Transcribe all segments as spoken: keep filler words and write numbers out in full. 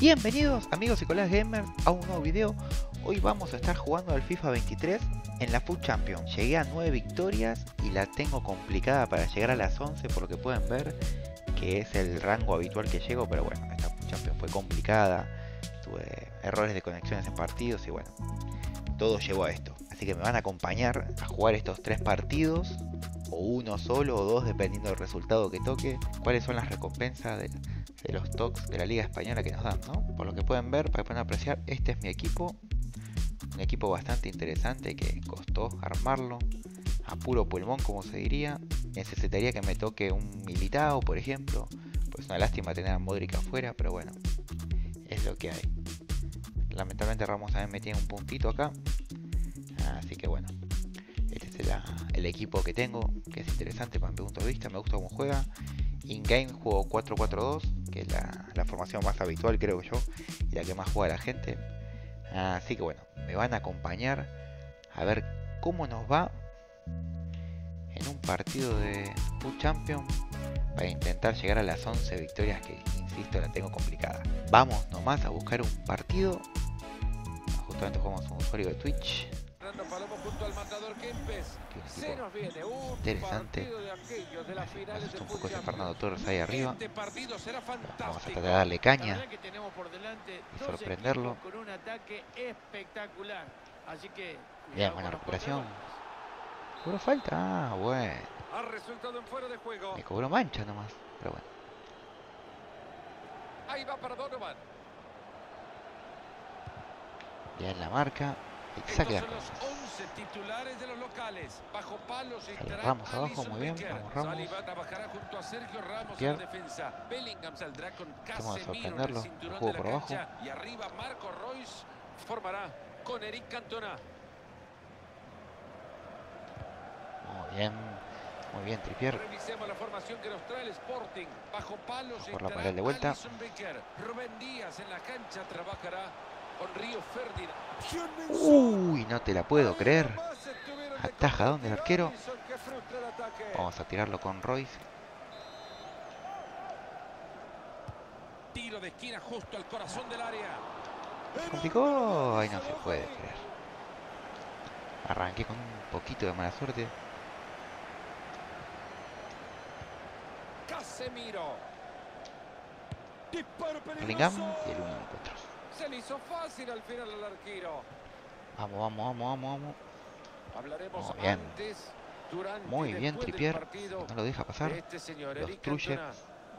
Bienvenidos amigos y colegas gamers a un nuevo video. Hoy vamos a estar jugando al FIFA veintitrés en la FUT Champions. Llegué a nueve victorias y la tengo complicada para llegar a las once, porque pueden ver que es el rango habitual que llego. Pero bueno, esta FUT Champions fue complicada, tuve errores de conexiones en partidos y bueno, todo llevó a esto. Así que me van a acompañar a jugar estos tres partidos, o uno solo o dos, dependiendo del resultado que toque. Cuáles son las recompensas de, de los tocs de la Liga Española que nos dan, ¿no? Por lo que pueden ver, para que puedan apreciar, este es mi equipo. Un equipo bastante interesante que costó armarlo a puro pulmón, como se diría. Necesitaría que me toque un Militao, por ejemplo. Pues una lástima tener a Modric afuera, pero bueno, es lo que hay. Lamentablemente Ramos también me tiene un puntito acá, así que bueno, este es la, el equipo que tengo, que es interesante para mi punto de vista. Me gusta cómo juega. In-game juego cuatro cuatro dos, que es la, la formación más habitual, creo yo, y la que más juega la gente. Así que bueno, me van a acompañar a ver cómo nos va en un partido de FUT Champions para intentar llegar a las once victorias, que insisto, la tengo complicada. Vamos nomás a buscar un partido. Justamente jugamos un usuario de Twitch. Palomo junto al matador Kempes. Se nos viene un interesante partido de aquellos de las finales. Me asustó un poco ese Fernando Torres ahí arriba. Este partido será fantástico. Vamos a tratar de darle caña y sorprenderlo. Con un ataque espectacular. Así que bien, buena recuperación. ¿Cobró falta? Ah, bueno. Ha resultado en fuera de juego. Me cobró mancha nomás, pero bueno. Ahí va para Donovan. Ya en la marca. Exacto. once titulares de los locales. Bajo palos y Ramos abajo, muy bien. Vamos Ramos. Junto a Sergio Ramos en defensa. Bellingham saldrá con Casemiro en el cinturón de la cancha y arriba Marco Reus formará con Éric Cantona. Muy bien. Muy bien, Trippier. Revisemos la formación que nos trae el Sporting. Bajo palos y por la pared de vuelta. Rúben Dias en la cancha trabajará con Río Ferdinand. Uy, no te la puedo creer. Atajadón del arquero. Vamos a tirarlo con Royce. Tiro de esquina justo al corazón del área. Se complicó. Ay, no se puede creer. Arranqué con un poquito de mala suerte. Casemiro. Bellingham y el uno contra otro. Se le hizo fácil al final al arquero. Vamos, vamos, vamos, vamos, vamos. Hablaremos muy bien. Antes, durante, muy bien, Trippier. Partido, no lo deja pasar. Este señor, lo destruye.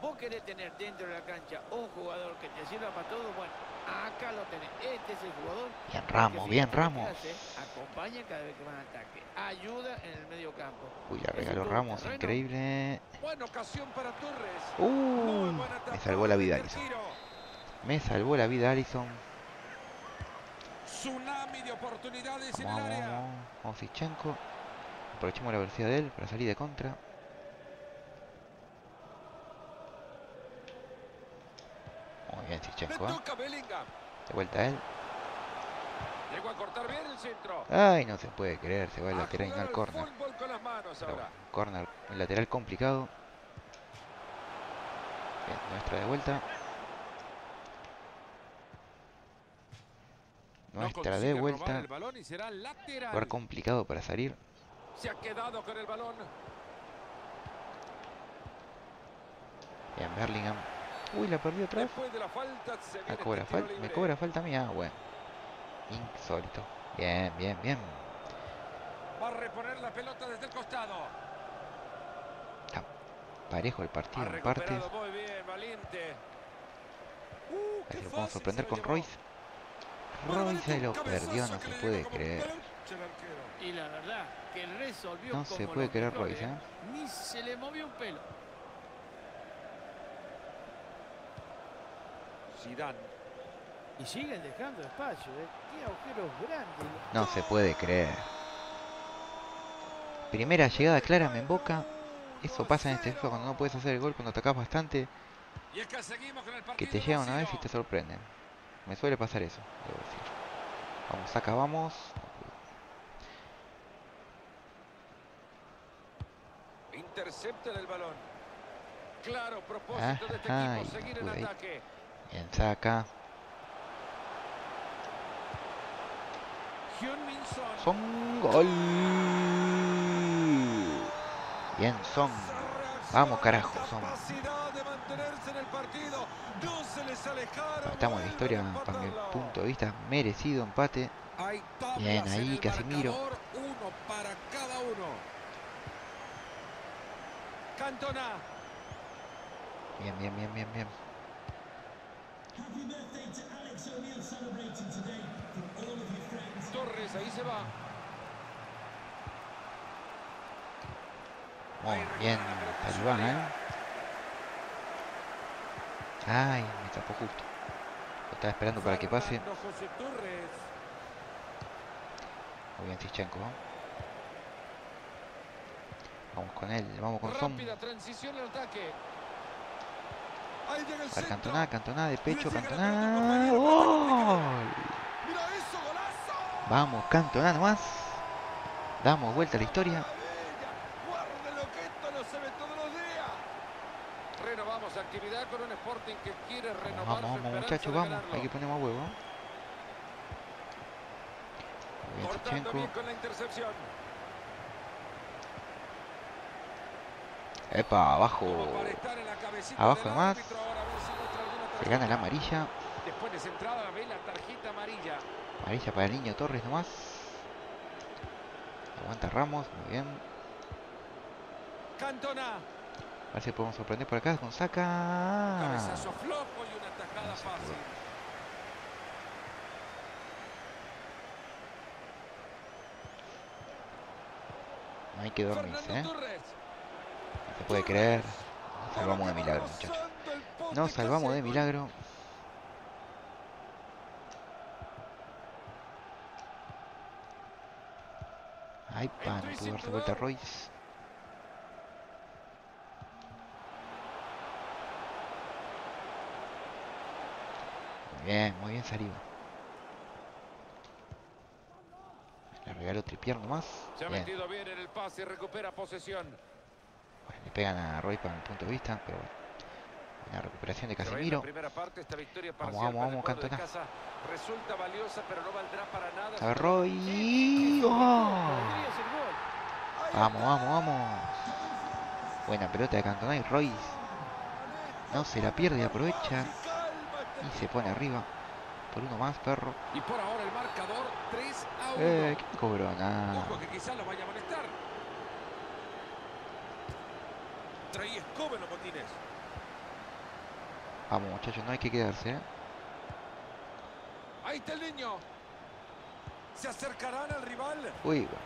Vos querés tener dentro de la cancha un jugador que te sirva para todo. Bueno, acá lo tenés. Este es el jugador. Bien, Ramos, si bien, Ramos. Hace, acompaña cada vez que van a ataque. Ayuda en el medio campo. Uy, la regaló Ramos, terreno. Increíble. Buena ocasión para Torres. Uh, me salvó la vida, Alison. Me salvó la vida Alison. Tsunami de oportunidades en el área. Vamos, Zinchenko. Aprovechemos la velocidad de él para salir de contra. Muy bien, Zinchenko. ¿eh? De vuelta a él. Llegó a cortar bien el centro. Ay, no se puede creer. Se va el lateral y no el córner. Córner, el lateral complicado. Bien, nuestra de vuelta. Nuestra de vuelta. Lugar complicado para salir. Se ha quedado con el balón. Bien, Bellingham. Uy, la perdió otra vez. Me cobra falta. Me cobra falta mía. Ah, bueno. Insólito. Bien, bien, bien. Va a reponer la pelota desde el costado. Está parejo el partido en partes. Así lo podemos sorprender con Royce. Royce se lo perdió, no se puede creer. Y la verdad que resolvió. No se puede creer Royce, ¿eh? Ni se le movió un pelo. Zidane. Y siguen dejando espacio, ¿eh? Qué agujeros grandes. No se puede creer. Primera llegada clara, me emboca. Eso pasa en este juego cuando no puedes hacer el gol, cuando atacás bastante. Que te llega una vez y te sorprenden. Me suele pasar eso, debo decir. Vamos, acá vamos. Intercepta el balón. Claro, propósito ah, de este ah, equipo, seguir en ataque. Bien, saca. Son, gol. Bien, Son. Vamos, carajo, Son. Estamos en la historia, para mi punto de vista, merecido empate. Bien, ahí Casemiro. Uno para cada uno. Cantona. Bien, bien, bien, bien, bien. Torres, ahí se va. Muy bien, Talibán, ¿eh? Ay, me tapó justo. Lo estaba esperando para que pase. Muy bien, Zinchenko. Vamos con él, vamos con Son. Para Cantona, Cantona de pecho, Cantona. ¡Gol! Vamos, Cantona nomás. Damos vuelta a la historia. Renovamos actividad con un Sporting que quiere renovar. Vamos, vamos, muchachos, vamos. Hay que poner más huevo. Cortando bien con la intercepción. Epa, abajo. Abajo de más. Se gana la amarilla. Después de esa entrada ve la tarjeta amarilla. Amarilla para el niño Torres nomás. Aguanta Ramos, muy bien. Cantona. A ver si podemos sorprender por acá con Saca. Cabezazo flojo y una tajada fácil. No hay que dormirse, ¿eh? No se puede creer. Nos salvamos de milagro, muchachos. Nos salvamos de milagro. Ay, pan, no pudo darse vuelta a Reus. Muy bien, muy bien salido. Le regaló Trippier nomás. Se ha metido bien en el pase y recupera posesión. Bueno, le pegan a Roy para mi punto de vista, pero bueno. La recuperación de Casemiro. Vamos, vamos, vamos, Cantona. A ver, Roy. ¡Oh! Vamos, vamos, vamos. Buena pelota de Cantona y Roy. No se la pierde, aprovecha. Y se pone arriba. Por uno más, perro. Y por ahora el marcador tres a uno. Eh, qué cobró, nada. Ojo que quizás lo vaya a molestar. Trae escoba en los botines. Vamos, muchachos, no hay que quedarse, ¿eh? Ahí está el niño. Se acercarán al rival. Uy, bueno.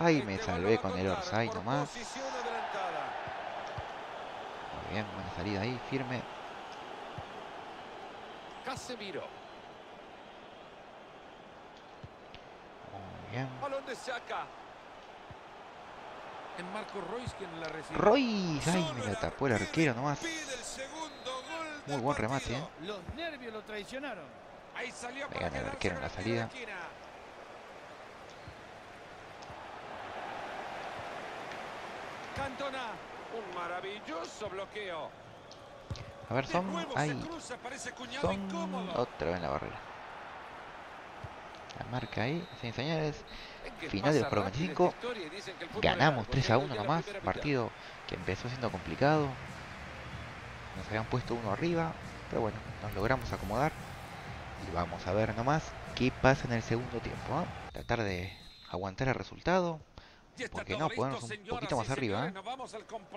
Ahí me salvé con el offside nomás. Muy bien, buena salida ahí, firme. Casemiro. Muy bien. Balón de Saca. En Marco Reus quien la recibe. Reus, ay, me la tapó el arquero nomás. Muy buen remate, ¿eh? Los nervios lo traicionaron. Ahí salió a pegar el arquero en la salida. Cantona, un maravilloso bloqueo. A ver, Son. Ahí. Son. Otra vez en la barrera. La marca ahí. Sin señales. Final de los cuarenta y cinco. Ganamos tres a uno nomás. Partido que empezó siendo complicado. Nos habían puesto uno arriba, pero bueno, nos logramos acomodar. Y vamos a ver nomás qué pasa en el segundo tiempo, ¿eh? Tratar de aguantar el resultado. Porque no, ponernos un poquito más arriba, ¿eh?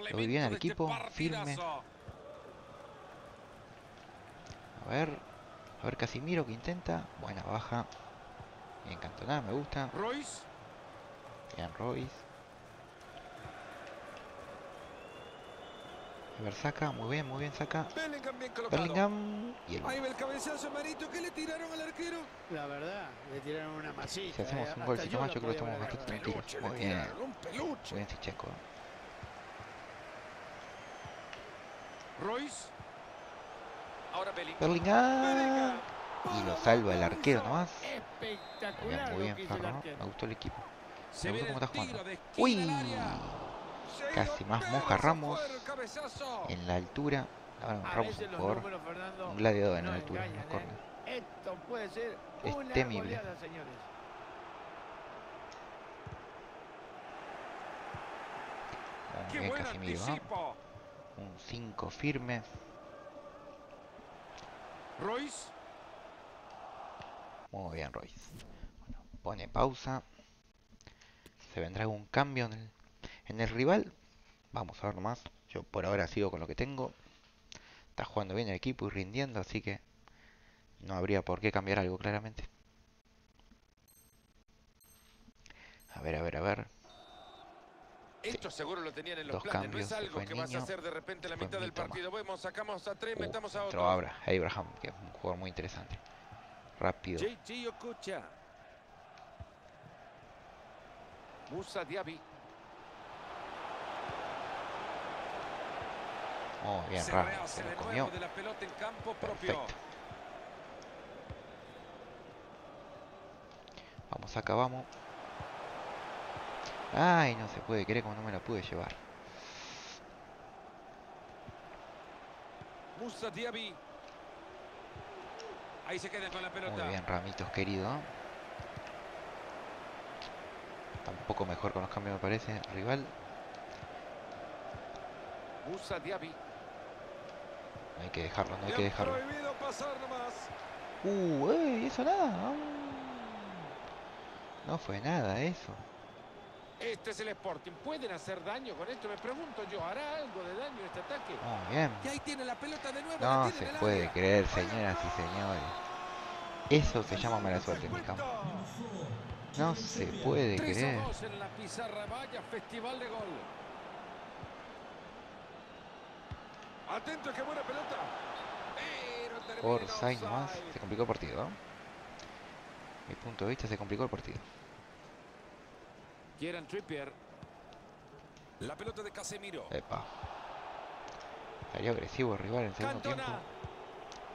Lo vi bien al equipo, firme. A ver, a ver Casemiro que intenta. Buena baja. Bien Cantona, me gusta. Bien Royce. A ver, Saca, muy bien, muy bien, Saca. Bellingham, bien colocado. Bellingham y el... Ahí va el cabezazo amarito que le tiraron al arquero. La verdad, le tiraron una masita. Si hacemos un golcito más, yo creo que estamos bastante tranquilos. Muy bien. Muy bien, Zinchenko. Royce. Ahora Bellingham. Bellingham. Y lo salva el arquero nomás. Muy bien, muy bien, Farro. Me gustó el equipo. Me gustó cómo está jugando. ¡Uy! Casi más moja Ramos en la altura. Ahora Ramos un jugador, un gladiador en la altura, en los corners. Es temible. eh, Casemiro, ¿no? Un cinco firme. Reus. Muy bien, Reus. Bueno, pone pausa. ¿Se vendrá algún cambio en el, en el rival? Vamos a ver nomás. Yo por ahora sigo con lo que tengo. Está jugando bien el equipo y rindiendo, así que no habría por qué cambiar algo claramente. A ver, a ver, a ver. Esto seguro lo tenían en los planes. No es algo que vas a hacer de repente en la mitad del partido. Vemos, sacamos a tres, metamos a otro. Ahora, Ibrahim, que es un jugador muy interesante. Rápido. Moussa Diaby. Oh, bien, Ramos. Se lo comió. Perfecto. Vamos, acá vamos. Ay, no se puede creer como no me la pude llevar. Moussa Diaby. Ahí se queda con la pelota. Muy bien, Ramitos querido. Está un poco mejor con los cambios, me parece, el rival. Moussa Diaby. No hay que dejarlo, no hay que dejarlo. Uh, ey, eso nada. No fue nada eso. Este es el Sporting. ¿Pueden hacer daño con esto? Me pregunto yo, ¿hará algo de daño este ataque? Muy bien. Y ahí tiene la pelota de nuevo. No se puede creer, señoras y señores. Eso se llama mala suerte en mi campo. No se puede creer. En la pizarra, vaya festival de gol. Atento, qué buena pelota. Por seis más, se complicó el partido. Mi punto de vista, se complicó el partido. Kieran Trippier. La pelota de Casemiro. Epa. Salió agresivo el rival en segundo Cantona. Tiempo.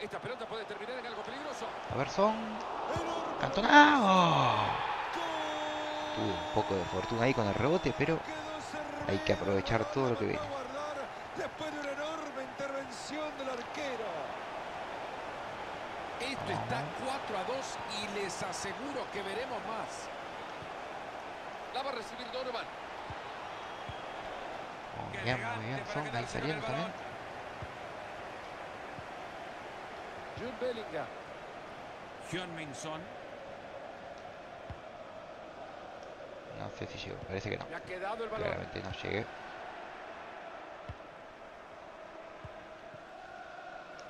Esta pelota puede terminar en algo peligroso. A ver, Son. Cantona. Oh. Tuvo un poco de fortuna ahí con el rebote, pero hay que aprovechar todo lo que viene. Después de una enorme intervención del arquero. Esto está cuatro a dos y les aseguro que veremos más. La va a recibir Donovan. Muy bien, muy bien. Son ahí saliendo también. Jude Bellingham. Heung-min Son. No sé si llegó, parece que no. Ha quedado el balón. Claramente no llegué.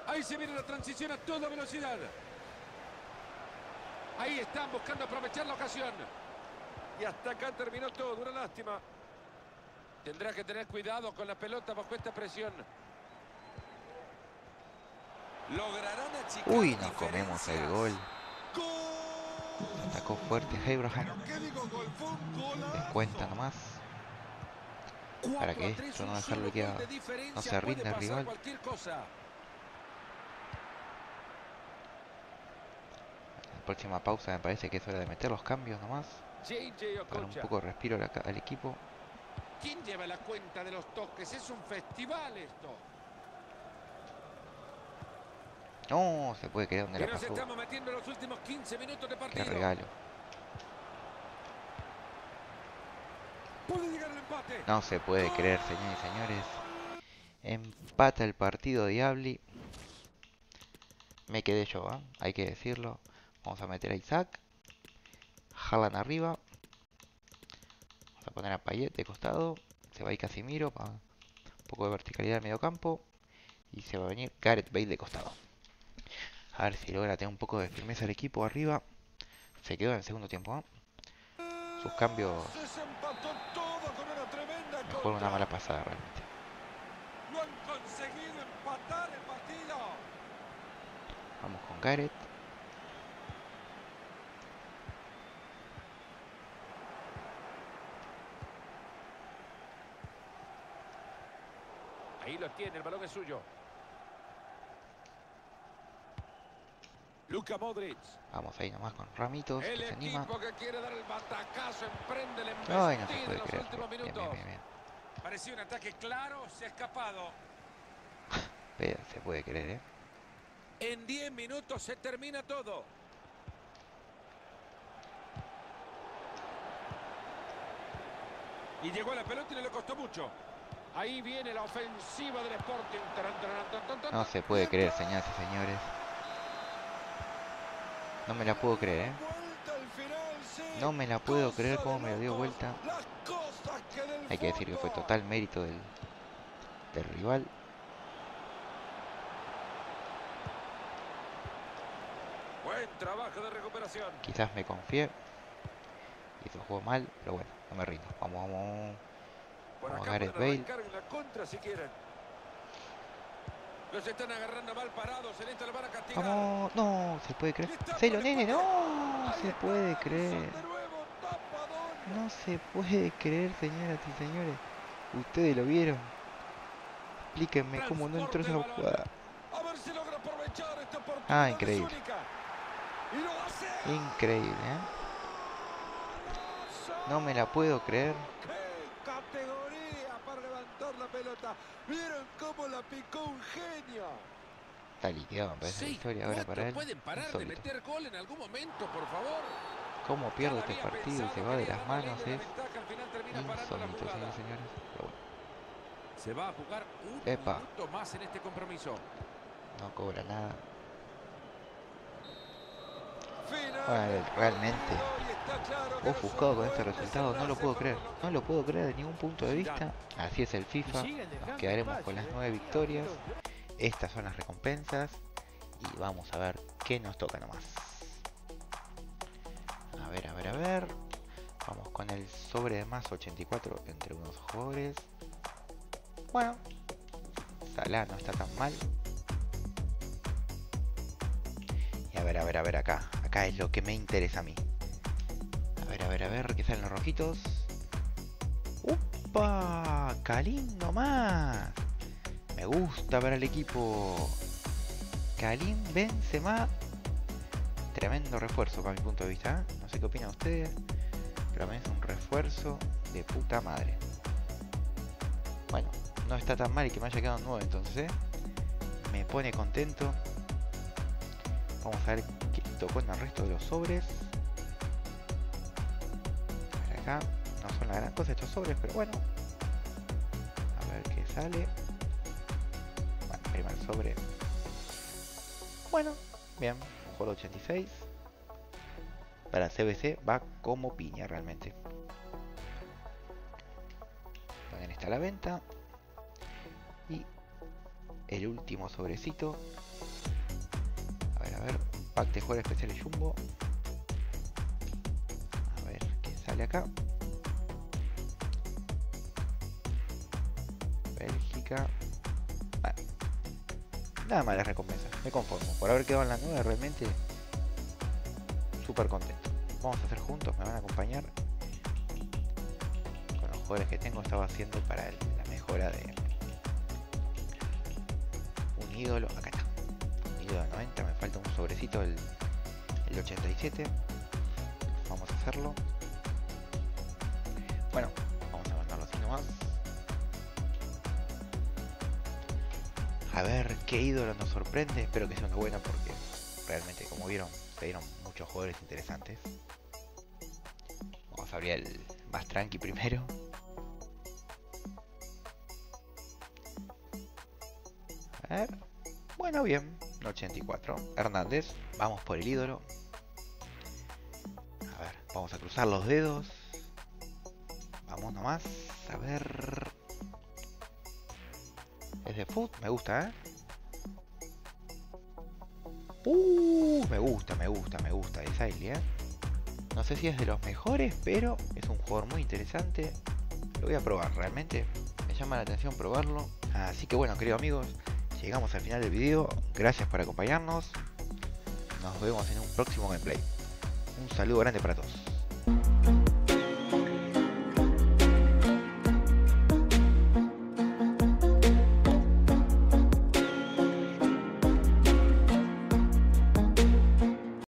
Ahí se viene la transición a toda velocidad. Ahí están buscando aprovechar la ocasión. Y hasta acá terminó todo, una lástima. Tendrá que tener cuidado con la pelota bajo esta presión. Lograrán achicar. Uy, nos comemos el gol. ¡Gol! Atacó fuerte Ibrahim. Descuenta nomás. Para que esto no dejarlo que no se rinda el rival. En la próxima pausa me parece que es hora de meter los cambios nomás. Para un poco de respiro al, al equipo. ¿Quién lleva la cuenta de los toques? Es un festival esto. No, se puede quedar donde la pasó. Estamos metiendo los últimos quince minutos de partido. Qué regalo. Puede llegar el empate. No se puede creer, señores y señores. Empata el partido Diabli. Me quedé yo, ¿eh? Hay que decirlo. Vamos a meter a Isaac. Haaland arriba. Vamos a poner a Payet de costado. Se va a ir Casemiro. Un poco de verticalidad al medio campo. Y se va a venir Gareth Bale de costado. A ver si logra tener un poco de firmeza el equipo arriba. Se quedó en el segundo tiempo, ¿eh? Sus cambios. Mejor una mala pasada realmente. No han conseguido empatar el partido. Vamos con Gareth. Ahí lo tiene, el balón es suyo. Luka Modric. Vamos ahí nomás con Ramitos. El que se anima. Equipo que quiere dar el batacazo, emprende el embestida. Ay, no se puede creer. Bien, bien, bien, bien. Parecía un ataque claro, se ha escapado. Se puede creer, ¿eh? En diez minutos se termina todo. Y llegó a la pelota y le costó mucho. Ahí viene la ofensiva del Sporting. No se puede creer, señoras y señores. No me la puedo creer, ¿eh? No me la puedo creer como me la dio vuelta. Hay que decir que fue total mérito del, del rival. Buen trabajo de recuperación. Quizás me confié y eso jugó mal, pero bueno, no me rindo. Vamos, vamos. Vamos a Gareth Bale. Los están agarrando mal parados, en esta le van a castigar. Vamos, no, se puede creer. Se lo nene, no, se puede creer. No se puede creer, señoras y señores. Ustedes lo vieron. Explíquenme cómo no entró esa jugada. Ah, increíble. Increíble, ¿eh? No me la puedo creer. Pelota, vieron cómo la picó un genio. Está liquidado, me parece, sí, la historia ahora para él. Pueden parar de meter gol en algún momento, por favor. Cómo pierde este partido y se va de las manos, es insólito, señores, señores. Pero bueno. Se va a jugar un Epa. minuto más en este compromiso. No cobra nada. Bueno, realmente ofuscado con este resultado, no lo puedo creer, no lo puedo creer de ningún punto de vista. Así es el FIFA, nos quedaremos con las nueve victorias, estas son las recompensas y vamos a ver qué nos toca nomás. A ver, a ver, a ver, vamos con el sobre de más ochenta y cuatro entre unos jugadores. Bueno, Salah no está tan mal. Y a ver, a ver, a ver acá. Acá es lo que me interesa a mí. A ver, a ver, a ver, que salen los rojitos. ¡Upa! ¡Kalin nomás! Me gusta para el equipo. Kalin Benzema. Tremendo refuerzo para mi punto de vista, ¿eh? No sé qué opinan ustedes, pero a mí es un refuerzo de puta madre. Bueno, no está tan mal y que me haya quedado nuevo entonces, ¿eh? Me pone contento. Vamos a ver qué tocó en el resto de los sobres. A ver acá. No son la gran cosa estos sobres, pero bueno. A ver qué sale. Bueno, primer sobre. Bueno, bien. Juego ochenta y seis. Para C B C va como piña realmente. También está a la venta. Y el último sobrecito. A ver, pack de jugadores especiales Jumbo. A ver, ¿qué sale acá? Bélgica. Vale. Nada más las recompensas. Me conformo. Por haber quedado en la nueva, realmente súper contento. Vamos a hacer juntos, me van a acompañar. Con los jugadores que tengo estaba haciendo para el, la mejora de un ídolo. Acá está. noventa, me falta un sobrecito, el, el ochenta y siete. Vamos a hacerlo. Bueno, vamos a mandarlo así nomás. A ver qué ídolo nos sorprende. Espero que sea una buena porque realmente, como vieron, se dieron muchos jugadores interesantes. Vamos a abrir el más tranqui primero. A ver. Bueno, bien. ochenta y cuatro. Hernández, vamos por el ídolo. A ver, vamos a cruzar los dedos. Vamos nomás. A ver. Es de F U T, me gusta, ¿eh? Uh, me gusta, me gusta, me gusta. Es Ailey, ¿eh? No sé si es de los mejores, pero es un jugador muy interesante. Lo voy a probar, realmente. Me llama la atención probarlo. Así que bueno, queridos amigos. Llegamos al final del video, gracias por acompañarnos, nos vemos en un próximo gameplay, un saludo grande para todos.